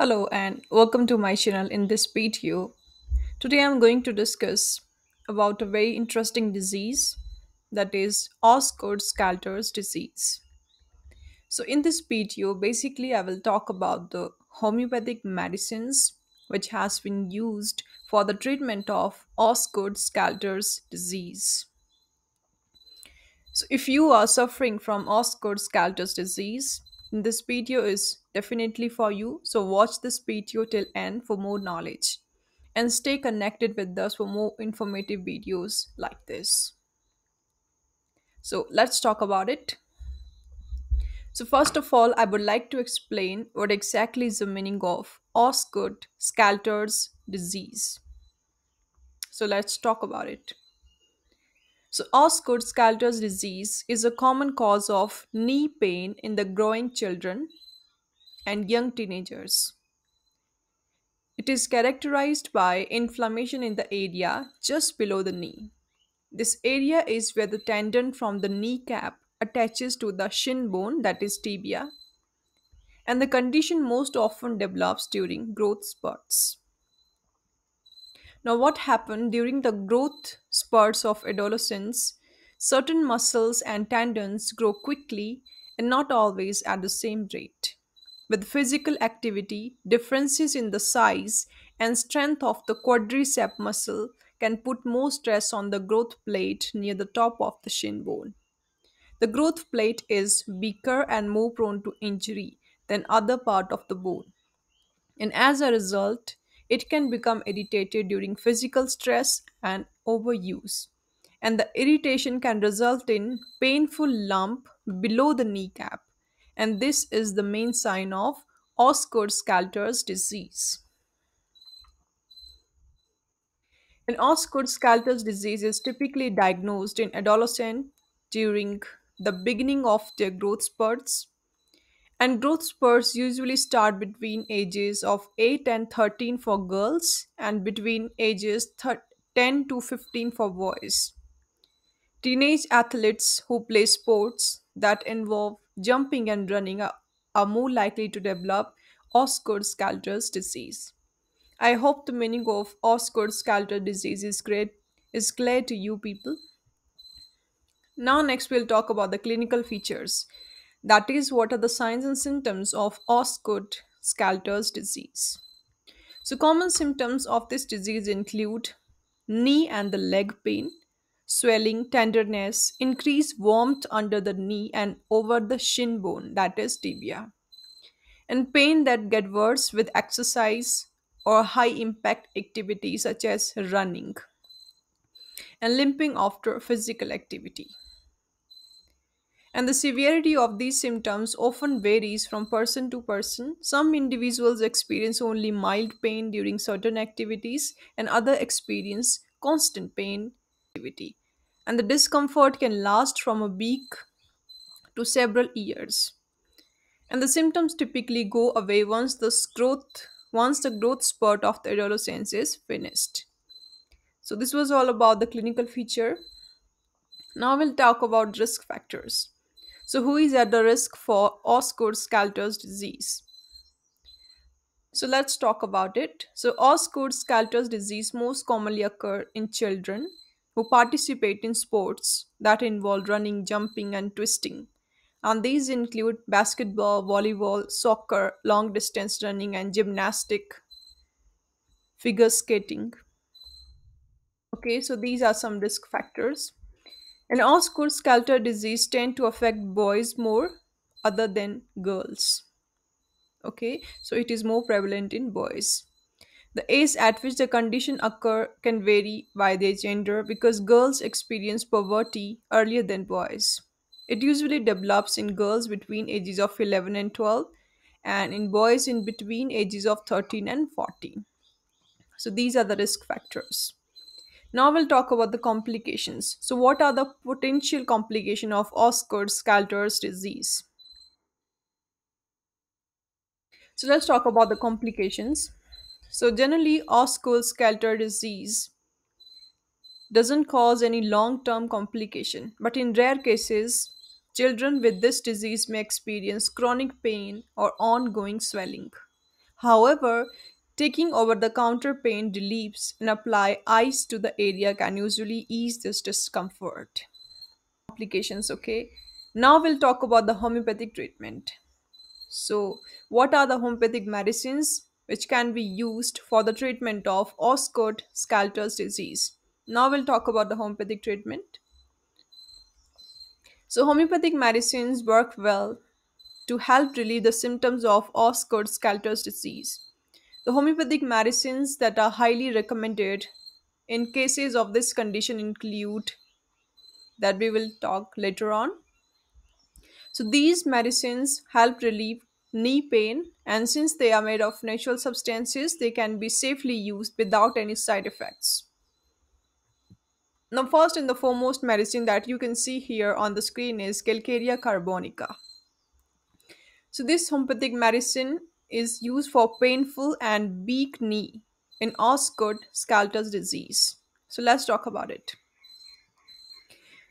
Hello and welcome to my channel. In this video, today I'm going to discuss about a very interesting disease, that is Osgood-Schlatter disease. So in this video, basically I will talk about the homeopathic medicines which has been used for the treatment of Osgood-Schlatter disease. So if you are suffering from Osgood-Schlatter disease, this video is definitely for you. So watch this video till end for more knowledge and stay connected with us for more informative videos like this. So let's talk about it. So first of all, I would like to explain what exactly is the meaning of Osgood-Schlatter disease. So let's talk about it. So Osgood-Schlatter disease is a common cause of knee pain in the growing children and young teenagers. It is characterized by inflammation in the area just below the knee. This area is where the tendon from the kneecap attaches to the shin bone, that is tibia, and the condition most often develops during growth spurts. Now, what happened during the growth spurts of adolescence? Certain muscles and tendons grow quickly and not always at the same rate. With physical activity, differences in the size and strength of the quadricep muscle can put more stress on the growth plate near the top of the shin bone. The growth plate is weaker and more prone to injury than other part of the bone, and as a result, it can become irritated during physical stress and overuse, and the irritation can result in painful lump below the kneecap, and this is the main sign of Osgood-Schlatter disease. And Osgood-Schlatter disease is typically diagnosed in adolescents during the beginning of their growth spurts. And growth spurts usually start between ages of 8 and 13 for girls and between ages 10 to 15 for boys. Teenage athletes who play sports that involve jumping and running are more likely to develop Osgood-Schlatter disease. I hope the meaning of Osgood-Schlatter disease is clear to you people. Now next we'll talk about the clinical features. That is, what are the signs and symptoms of Osgood-Schlatter disease. So common symptoms of this disease include knee and the leg pain, swelling, tenderness, increased warmth under the knee and over the shin bone, that is tibia, and pain that get worse with exercise or high impact activity such as running, and limping after physical activity. And the severity of these symptoms often varies from person to person. Some individuals experience only mild pain during certain activities and others experience constant pain activity. And the discomfort can last from a week to several years. And the symptoms typically go away once the growth spurt of the adolescence is finished. So this was all about the clinical feature. Now we'll talk about risk factors. So who is at the risk for Osgood-Schlatter disease? So let's talk about it. So Osgood-Schlatter disease most commonly occurs in children who participate in sports that involve running, jumping and twisting. And these include basketball, volleyball, soccer, long distance running and gymnastic, figure skating. Okay, so these are some risk factors. And Osgood-Schlatter disease tend to affect boys more other than girls. Okay, so it is more prevalent in boys. The age at which the condition occurs can vary by their gender because girls experience puberty earlier than boys. It usually develops in girls between ages of 11 and 12 and in boys in between ages of 13 and 14. So these are the risk factors. Now we'll talk about the complications. So what are the potential complications of Osgood-Schlatter disease? So let's talk about the complications. So generally, Osgood-Schlatter disease doesn't cause any long-term complication, but in rare cases, children with this disease may experience chronic pain or ongoing swelling. However, taking over-the-counter paint reliefs and apply ice to the area can usually ease this discomfort. Applications, okay. Now we'll talk about the homeopathic treatment. So, what are the homeopathic medicines which can be used for the treatment of Osgood-Schlatter disease? Now we'll talk about the homeopathic treatment. So, homeopathic medicines work well to help relieve the symptoms of Osgood-Schlatter disease. The homeopathic medicines that are highly recommended in cases of this condition include, that we will talk later on. So these medicines help relieve knee pain, and since they are made of natural substances, they can be safely used without any side effects. Now, first and the foremost medicine that you can see here on the screen is Calcarea carbonica. So this homeopathic medicine is used for painful and weak knee in Osgood-Schlatter disease. So let's talk about it.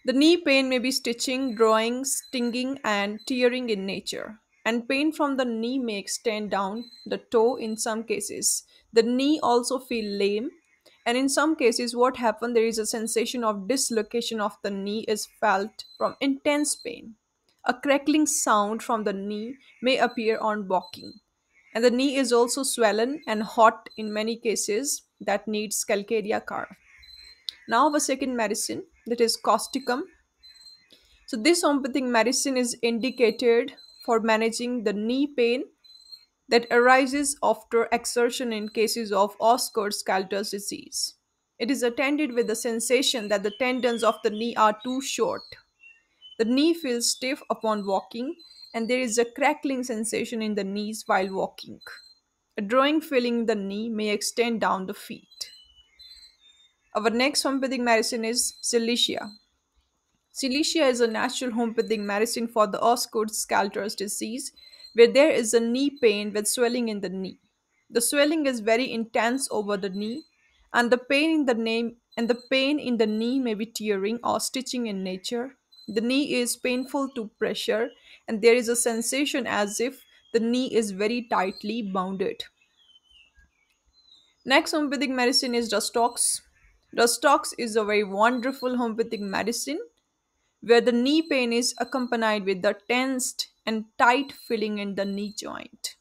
The knee pain may be stitching, drawing, stinging, and tearing in nature, and pain from the knee may extend down the toe in some cases. The knee also feels lame, and in some cases what happens, there is a sensation of dislocation of the knee is felt from intense pain. A crackling sound from the knee may appear on walking, and the knee is also swollen and hot in many cases that needs calcarea carb. Now the second medicine, that is causticum. So this homeopathic medicine is indicated for managing the knee pain that arises after exertion in cases of Osgood-Schlatter disease. It is attended with the sensation that the tendons of the knee are too short. The knee feels stiff upon walking, and there is a crackling sensation in the knees while walking. A drawing feeling in the knee may extend down the feet. Our next homeopathic medicine is Silicea. Silicea is a natural homeopathic medicine for the Osgood-Schlatter disease, where there is a knee pain with swelling in the knee. The swelling is very intense over the knee, and the pain in the knee may be tearing or stitching in nature. The knee is painful to pressure, and there is a sensation as if the knee is very tightly bounded. Next homeopathic medicine is Rhus Tox. Rhus Tox is a very wonderful homeopathic medicine where the knee pain is accompanied with the tensed and tight feeling in the knee joint.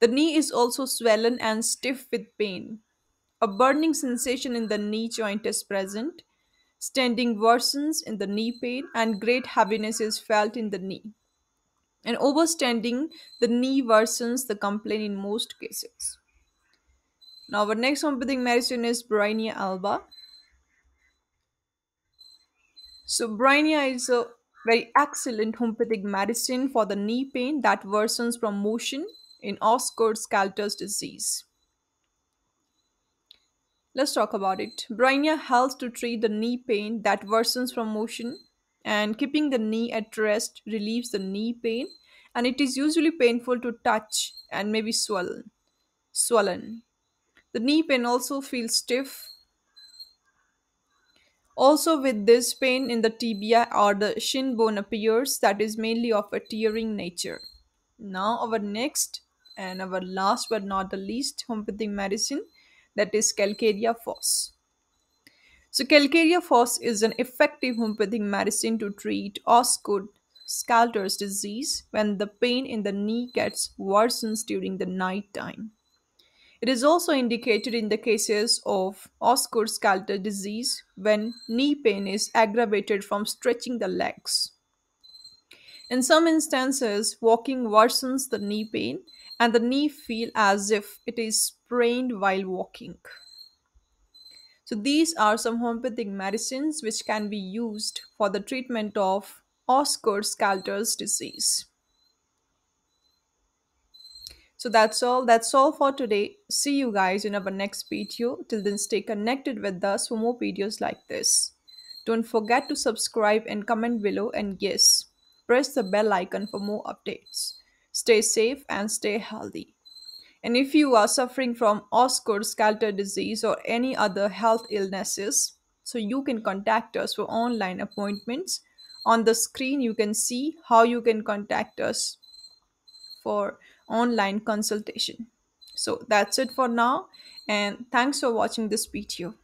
The knee is also swollen and stiff with pain. A burning sensation in the knee joint is present. Standing worsens in the knee pain, and great heaviness is felt in the knee. And overstanding, the knee worsens the complaint in most cases. Now, our next homeopathic medicine is Bryonia Alba. So, Bryonia is a very excellent homeopathic medicine for the knee pain that worsens from motion in Osgood-Schlatter disease. Let's talk about it. Bryonia helps to treat the knee pain that worsens from motion, and keeping the knee at rest relieves the knee pain, and it is usually painful to touch and may be swollen. The knee pain also feels stiff. Also with this, pain in the tibia or the shin bone appears that is mainly of a tearing nature. Now our next and our last but not the least homeopathic medicine, that is Calcarea Phos. So Calcarea Phos is an effective homeopathic medicine to treat Osgood-Schlatter disease when the pain in the knee gets worsens during the night time. It is also indicated in the cases of Osgood-Schlatter disease when knee pain is aggravated from stretching the legs. In some instances, walking worsens the knee pain, and the knee feels as if it is sprained while walking. So these are some homeopathic medicines which can be used for the treatment of Osgood-Schlatter disease. So that's all for today. See you guys in our next video. Till then, stay connected with us for more videos like this. Don't forget to subscribe and comment below, and yes, press the bell icon for more updates. Stay safe and stay healthy. And if you are suffering from Osgood-Schlatter disease or any other health illnesses, so you can contact us for online appointments. On the screen, you can see how you can contact us for online consultation. So that's it for now, and thanks for watching this video.